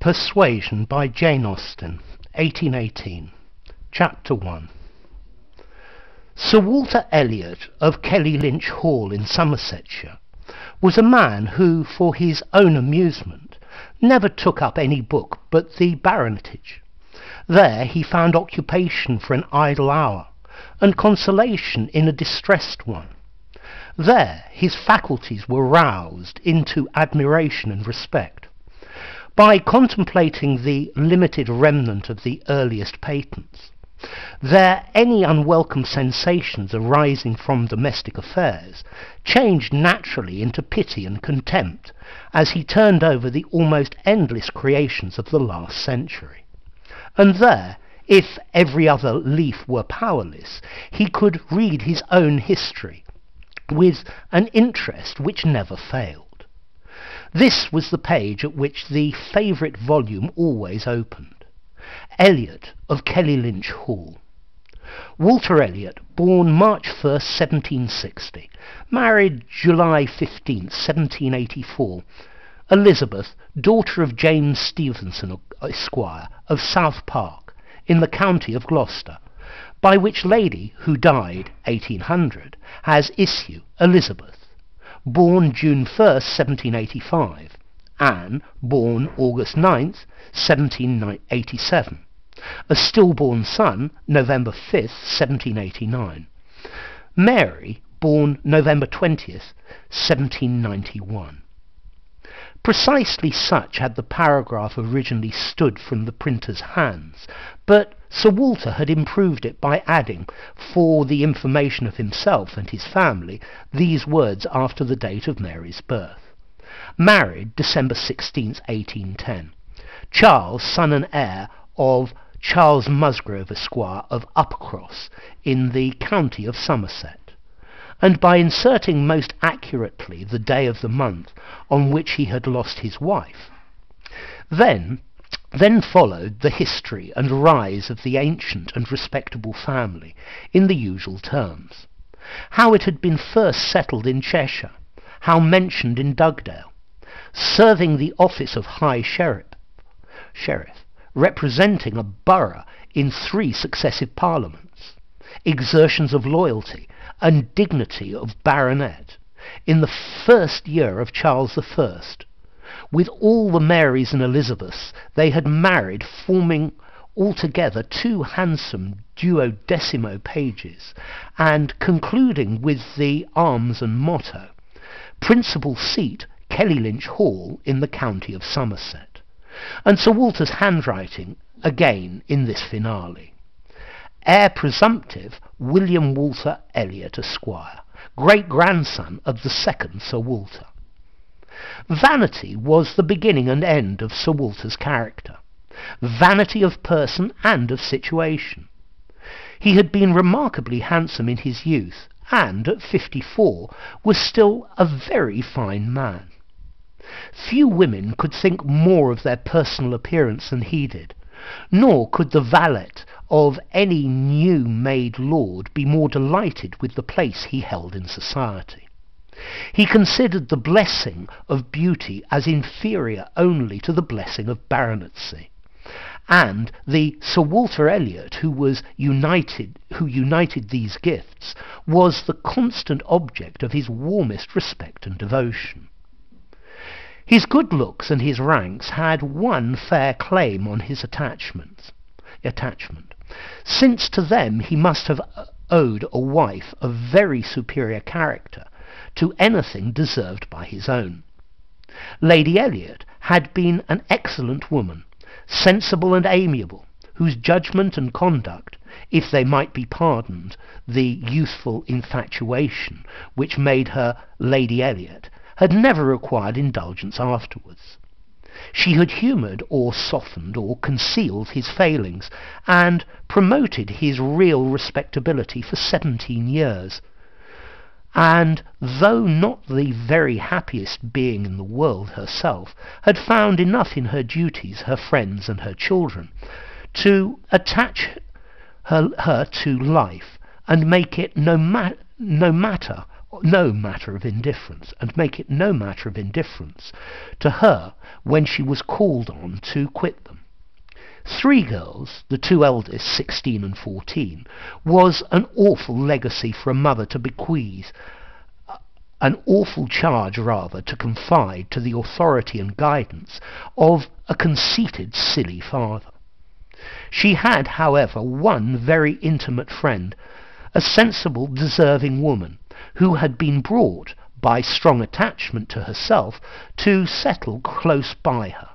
Persuasion by Jane Austen, 1818, Chapter 1. Sir Walter Elliot of Kellynch Hall in Somersetshire was a man who, for his own amusement, never took up any book but the baronetage. There he found occupation for an idle hour, and consolation in a distressed one. There his faculties were roused into admiration and respect. By contemplating the limited remnant of the earliest patents, there any unwelcome sensations arising from domestic affairs changed naturally into pity and contempt as he turned over the almost endless creations of the last century. And there, if every other leaf were powerless, he could read his own history with an interest which never failed. This was the page at which the favourite volume always opened. Elliot of Kellynch Hall. Walter Elliot, born March 1st, 1760, married July 15th, 1784. Elizabeth, daughter of James Stevenson, Esquire, of South Park, in the county of Gloucester, by which lady, who died 1800, has issue Elizabeth. Born June 1st, 1785, Anne, born August 9th, 1787, a stillborn son, November 5th, 1789, Mary, born November 20th, 1791. Precisely such had the paragraph originally stood from the printer's hands, but Sir Walter had improved it by adding, for the information of himself and his family, these words after the date of Mary's birth. Married December 16th, 1810. Charles, son and heir of Charles Musgrove, Esquire, of Uppercross, in the county of Somerset. And by inserting most accurately the day of the month on which he had lost his wife. Then followed the history and rise of the ancient and respectable family in the usual terms. How it had been first settled in Cheshire, how mentioned in Dugdale, serving the office of High Sheriff, representing a borough in 3 successive parliaments, exertions of loyalty, and dignity of baronet in the first year of Charles I, with all the Marys and Elizabeths they had married forming altogether 2 handsome duodecimo pages, and concluding with the arms and motto, principal seat Kellynch Hall in the county of Somerset, and Sir Walter's handwriting again in this finale. Heir presumptive, William Walter Elliot, Esquire, great-grandson of the 2nd Sir Walter. Vanity was the beginning and end of Sir Walter's character, vanity of person and of situation. He had been remarkably handsome in his youth, and at 54 was still a very fine man. Few women could think more of their personal appearance than he did, nor could the valet of any new-made lord be more delighted with the place he held in society. He considered the blessing of beauty as inferior only to the blessing of baronetcy, and the Sir Walter Elliot who united these gifts was the constant object of his warmest respect and devotion. His good looks and his ranks had one fair claim on his attachment, since to them he must have owed a wife of very superior character to anything deserved by his own. Lady Elliot had been an excellent woman, sensible and amiable, whose judgment and conduct, if they might be pardoned the youthful infatuation which made her Lady Elliot, had never required indulgence afterwards. She had humoured or softened or concealed his failings, and promoted his real respectability for 17 years. And, though not the very happiest being in the world herself, had found enough in her duties, her friends and her children, to attach her to life, and make it no matter no matter of indifference, and make it no matter of indifference to her when she was called on to quit them. Three girls, the two eldest, 16 and 14, was an awful legacy for a mother to bequeath, an awful charge rather to confide to the authority and guidance of a conceited, silly father. She had, however, one very intimate friend, a sensible, deserving woman, who had been brought, by strong attachment to herself, to settle close by her,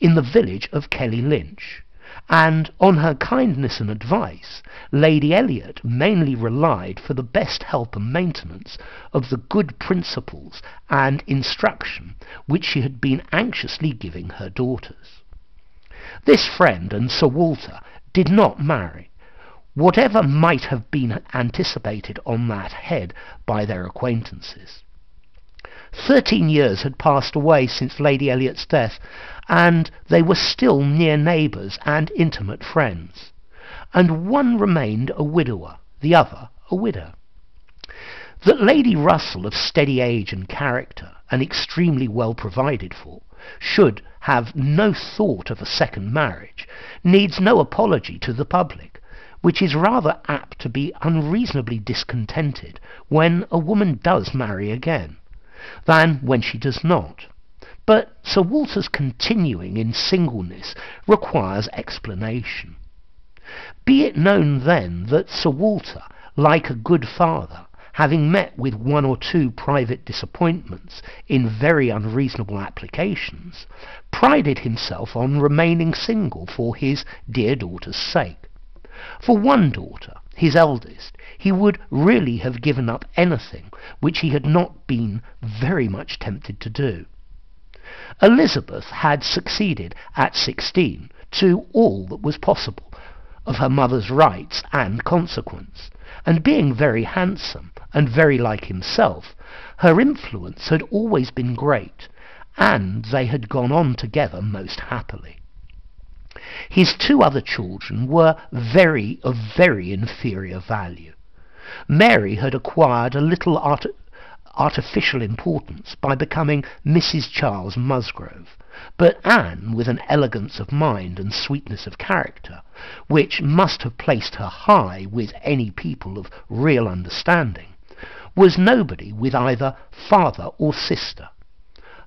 in the village of Kellynch, and on her kindness and advice, Lady Elliot mainly relied for the best help and maintenance of the good principles and instruction which she had been anxiously giving her daughters. This friend and Sir Walter did not marry, whatever might have been anticipated on that head by their acquaintances. 13 years had passed away since Lady Elliot's death, and they were still near neighbours and intimate friends, and one remained a widower, the other a widow. That Lady Russell, of steady age and character, and extremely well provided for, should have no thought of a second marriage, needs no apology to the public, which is rather apt to be unreasonably discontented when a woman does marry again, than when she does not. But Sir Walter's continuing in singleness requires explanation. Be it known then that Sir Walter, like a good father, having met with one or two private disappointments in very unreasonable applications, prided himself on remaining single for his dear daughter's sake. For one daughter, his eldest, he would really have given up anything which he had not been very much tempted to do. Elizabeth had succeeded at 16 to all that was possible of her mother's rights and consequence, and being very handsome and very like himself, her influence had always been great, and they had gone on together most happily. His two other children were of very inferior value. Mary had acquired a little artificial importance by becoming Mrs. Charles Musgrove, but Anne, with an elegance of mind and sweetness of character, which must have placed her high with any people of real understanding, was nobody with either father or sister.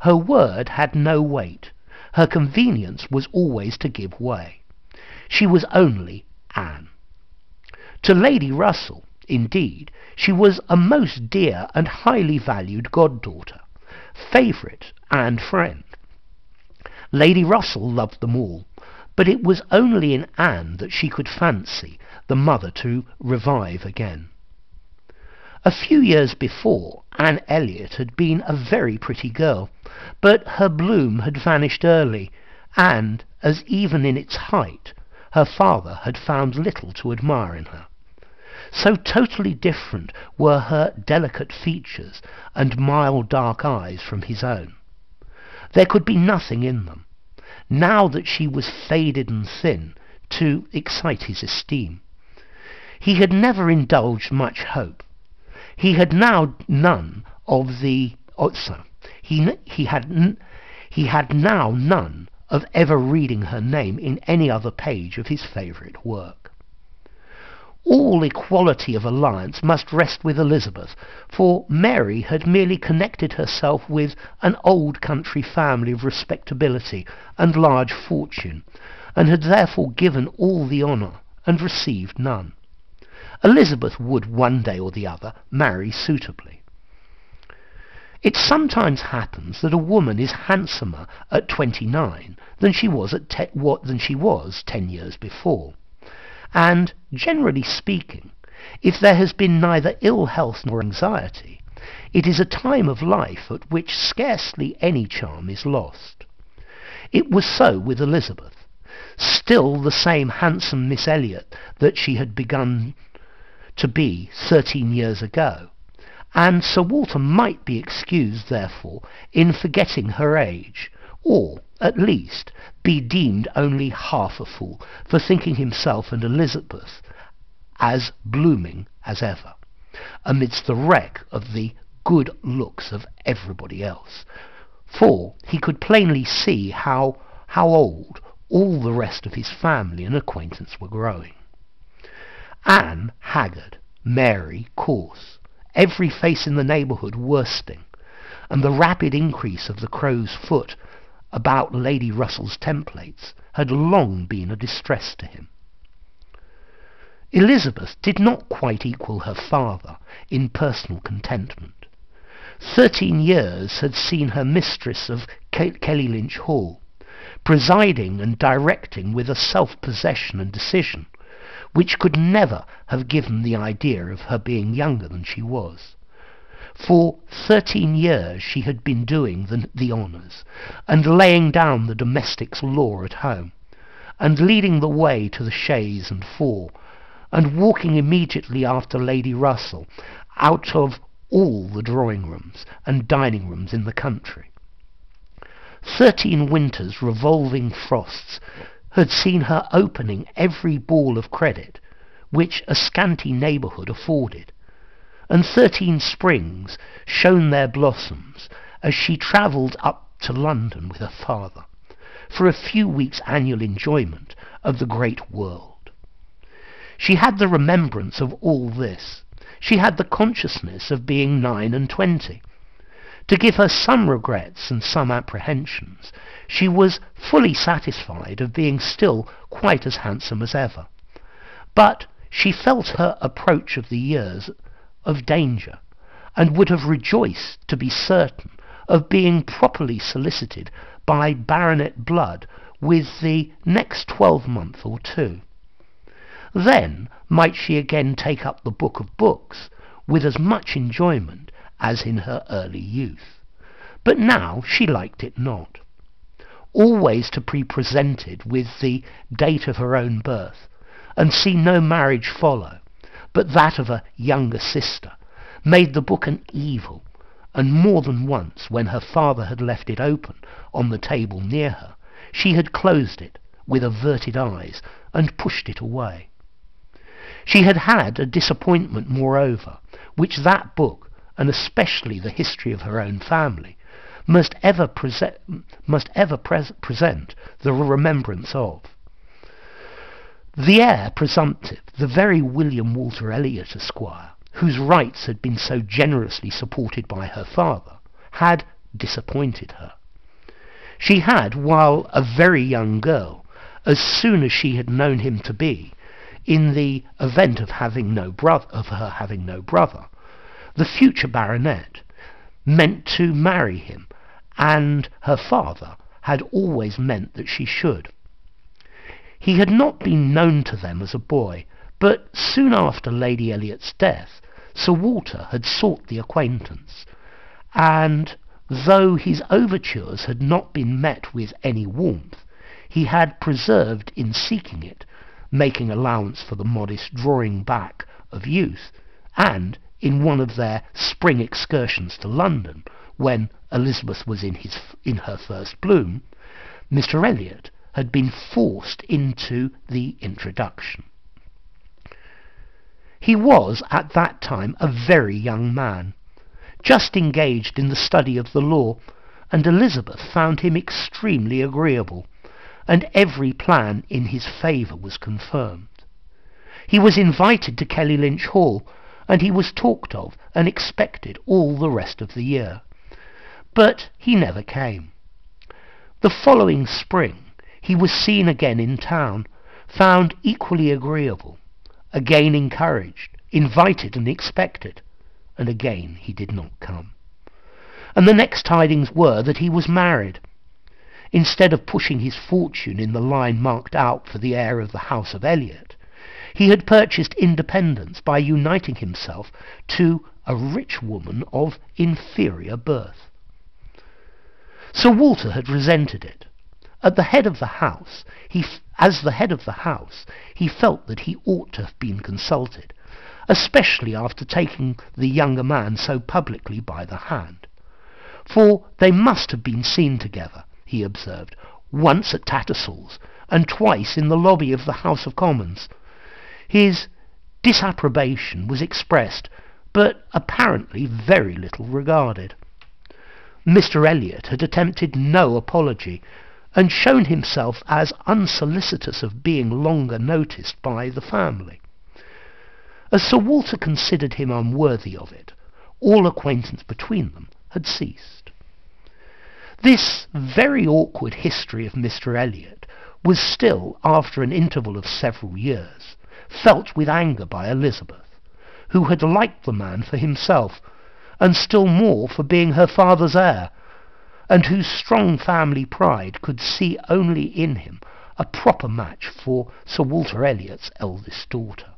Her word had no weight. Her convenience was always to give way. She was only Anne. To Lady Russell, indeed, she was a most dear and highly valued goddaughter, favourite and friend. Lady Russell loved them all, but it was only in Anne that she could fancy the mother to revive again. A few years before, Anne Elliot had been a very pretty girl, but her bloom had vanished early, and, as even in its height, her father had found little to admire in her. So totally different were her delicate features and mild dark eyes from his own. There could be nothing in them, now that she was faded and thin, to excite his esteem. He had never indulged much hope. He had now none of the he had now none of ever reading her name in any other page of his favourite work. All equality of alliance must rest with Elizabeth, for Mary had merely connected herself with an old country family of respectability and large fortune, and had therefore given all the honour and received none. Elizabeth would, one day or the other, marry suitably. It sometimes happens that a woman is handsomer at 29 than she was 10 years before, and, generally speaking, if there has been neither ill health nor anxiety, it is a time of life at which scarcely any charm is lost. It was so with Elizabeth, still the same handsome Miss Elliot that she had begun to be 13 years ago, and Sir Walter might be excused, therefore, in forgetting her age, or, at least, be deemed only half a fool for thinking himself and Elizabeth as blooming as ever. amidst the wreck of the good looks of everybody else, for he could plainly see how old all the rest of his family and acquaintance were growing. Anne haggard, Mary coarse, every face in the neighbourhood worsting, and the rapid increase of the crow's foot about Lady Russell's templates had long been a distress to him. Elizabeth did not quite equal her father in personal contentment. 13 years had seen her mistress of Kellynch Hall, presiding and directing with a self-possession and decision which could never have given the idea of her being younger than she was. For 13 years she had been doing the honours, and laying down the domestic's law at home, and leading the way to the chaise and four, and walking immediately after Lady Russell out of all the drawing-rooms and dining-rooms in the country. 13 winters revolving frosts had seen her opening every ball of credit which a scanty neighbourhood afforded, and 13 springs shone their blossoms as she travelled up to London with her father for a few weeks' annual enjoyment of the great world. She had the remembrance of all this. She had the consciousness of being 9 and 20. To give her some regrets and some apprehensions, she was fully satisfied of being still quite as handsome as ever. But she felt her approach of the years of danger, and would have rejoiced to be certain of being properly solicited by Baronet Blood with the next 12 month or two. Then might she again take up the book of books with as much enjoyment as in her early youth. But now she liked it not. Always to be presented with the date of her own birth, and see no marriage follow, but that of a younger sister, made the book an evil, and more than once, when her father had left it open on the table near her, she had closed it with averted eyes and pushed it away. She had had a disappointment, moreover, which that book, and especially the history of her own family, must ever present the remembrance of. The heir presumptive, the very William Walter Elliot, Esquire, whose rights had been so generously supported by her father, had disappointed her. She had, while a very young girl, as soon as she had known him to be, in the event of her having no brother, the future baronet, meant to marry him, and her father had always meant that she should. He had not been known to them as a boy, but soon after Lady Elliot's death, Sir Walter had sought the acquaintance, and though his overtures had not been met with any warmth, he had preserved in seeking it, making allowance for the modest drawing back of youth, and in one of their spring excursions to London, when Elizabeth was in her first bloom, Mr. Elliot had been forced into the introduction. He was at that time a very young man, just engaged in the study of the law, and Elizabeth found him extremely agreeable, and every plan in his favour was confirmed. He was invited to Kellynch Hall, and he was talked of and expected all the rest of the year. But he never came. The following spring he was seen again in town, found equally agreeable, again encouraged, invited and expected, and again he did not come. And the next tidings were that he was married. Instead of pushing his fortune in the line marked out for the heir of the House of Elliot, he had purchased independence by uniting himself to a rich woman of inferior birth. Sir Walter had resented it. As the head of the house, he felt that he ought to have been consulted, especially after taking the younger man so publicly by the hand. For they must have been seen together, he observed, once at Tattersall's and twice in the lobby of the House of Commons. His disapprobation was expressed, but apparently very little regarded. Mr. Elliot had attempted no apology, and shown himself as unsolicitous of being longer noticed by the family. As Sir Walter considered him unworthy of it, all acquaintance between them had ceased. This very awkward history of Mr. Elliot was still, after an interval of several years, felt with anger by Elizabeth, who had liked the man for himself, and still more for being her father's heir, and whose strong family pride could see only in him a proper match for Sir Walter Elliot's eldest daughter.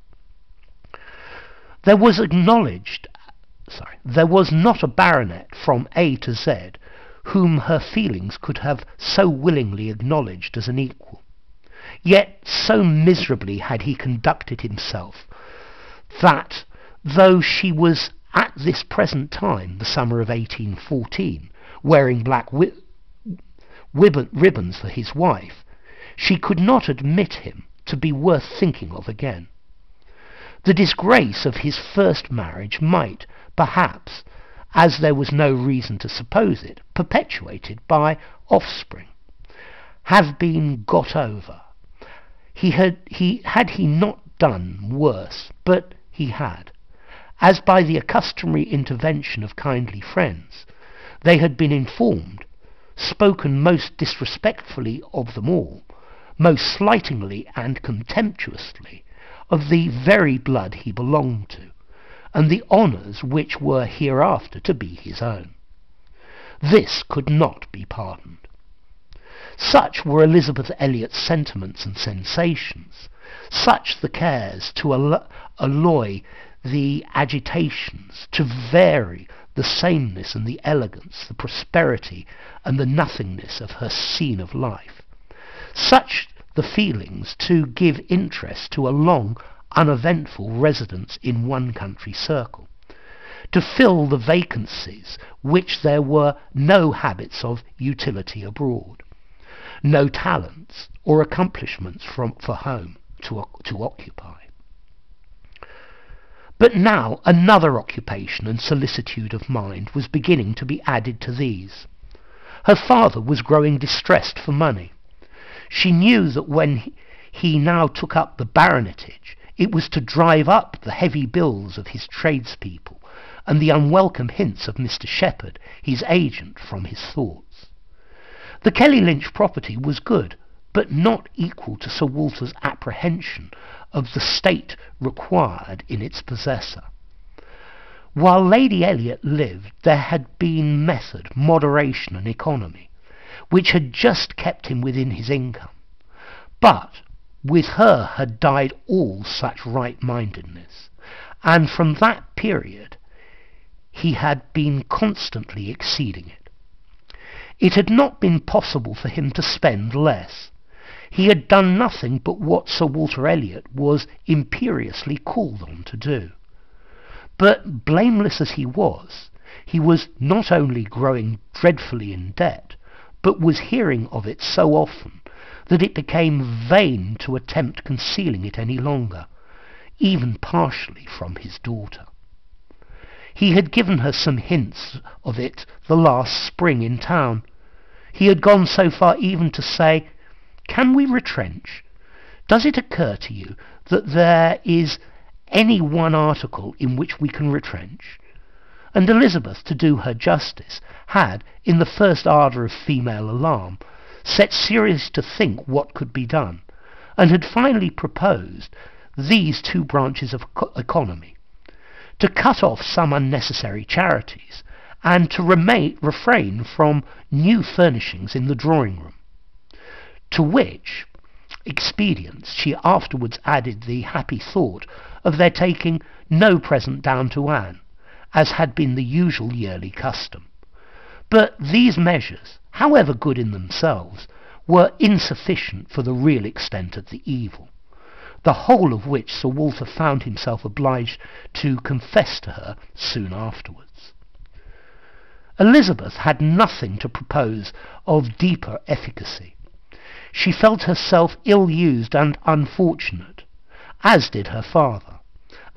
There was not a baronet from A to Z whom her feelings could have so willingly acknowledged as an equal. Yet so miserably had he conducted himself that, though she was at this present time, the summer of 1814, wearing black ribbons for his wife, she could not admit him to be worth thinking of again. The disgrace of his first marriage might, perhaps, as there was no reason to suppose it, perpetuated by offspring, have been got over. He not done worse, but he had, as by the accustomary intervention of kindly friends, they had been informed, spoken most disrespectfully of them all, most slightingly and contemptuously, of the very blood he belonged to, and the honours which were hereafter to be his own. This could not be pardoned. Such were Elizabeth Elliot's sentiments and sensations, such the cares to alloy the agitations, to vary the sameness and the elegance, the prosperity and the nothingness of her scene of life, such the feelings to give interest to a long, uneventful residence in one country circle, to fill the vacancies which there were no habits of utility abroad, no talents or accomplishments for home to occupy. But now another occupation and solicitude of mind was beginning to be added to these. Her father was growing distressed for money. She knew that when he now took up the baronetage, it was to drive up the heavy bills of his tradespeople and the unwelcome hints of Mr. Shepherd, his agent, from his thoughts. The Kellynch property was good, but not equal to Sir Walter's apprehension of the state required in its possessor. While Lady Elliot lived, there had been method, moderation and economy, which had just kept him within his income, but with her had died all such right-mindedness, and from that period he had been constantly exceeding it. It had not been possible for him to spend less. He had done nothing but what Sir Walter Elliot was imperiously called on to do. But blameless as he was not only growing dreadfully in debt, but was hearing of it so often that it became vain to attempt concealing it any longer, even partially from his daughter. He had given her some hints of it the last spring in town. He had gone so far even to say, "Can we retrench? Does it occur to you that there is any one article in which we can retrench?" And Elizabeth, to do her justice, had, in the first ardour of female alarm, set serious to think what could be done, and had finally proposed these two branches of economy: to cut off some unnecessary charities, and to refrain from new furnishings in the drawing-room. To which expedients she afterwards added the happy thought of their taking no present down to Anne, as had been the usual yearly custom. But these measures, however good in themselves, were insufficient for the real extent of the evil, the whole of which Sir Walter found himself obliged to confess to her soon afterwards. Elizabeth had nothing to propose of deeper efficacy. She felt herself ill-used and unfortunate, as did her father,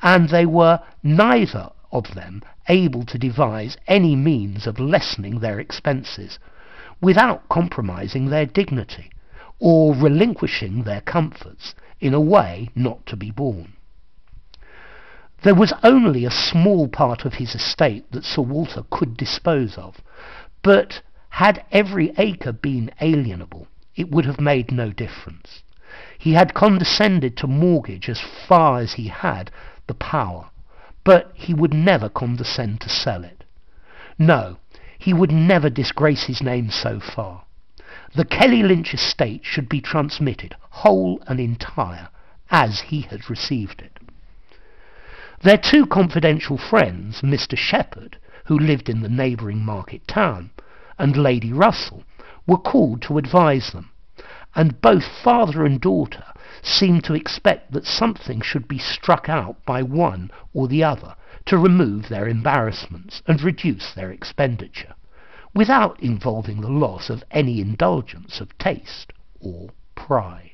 and they were neither of them able to devise any means of lessening their expenses, without compromising their dignity, or relinquishing their comforts in a way not to be borne. There was only a small part of his estate that Sir Walter could dispose of, but had every acre been alienable, it would have made no difference. He had condescended to mortgage as far as he had the power, but he would never condescend to sell it. No, he would never disgrace his name so far. The Kellynch estate should be transmitted, whole and entire, as he had received it. Their two confidential friends, Mr. Shepherd, who lived in the neighbouring market town, and Lady Russell, were called to advise them, and both father and daughter seemed to expect that something should be struck out by one or the other to remove their embarrassments and reduce their expenditure, without involving the loss of any indulgence of taste or pride.